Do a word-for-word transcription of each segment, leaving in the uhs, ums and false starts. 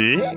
Eh?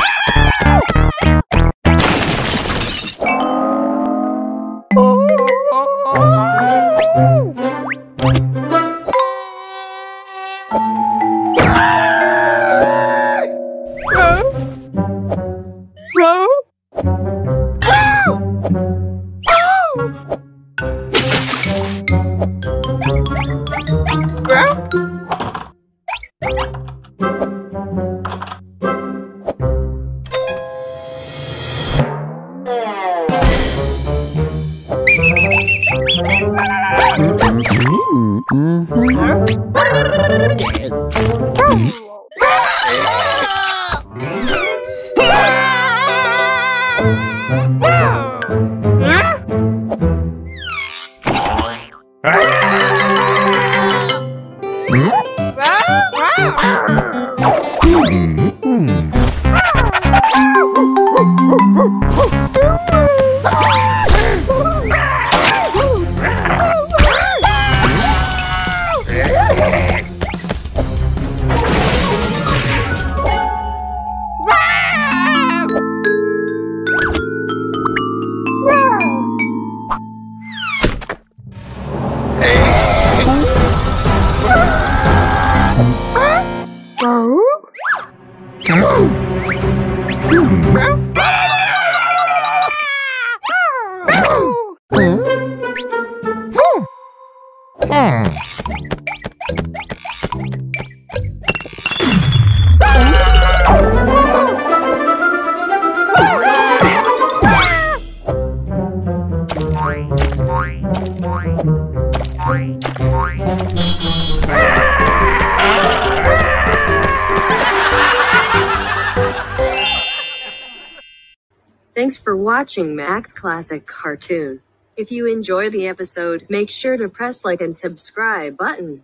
Thanks for watching Max Classic Cartoon. If you enjoy the episode, make sure to press like and subscribe button.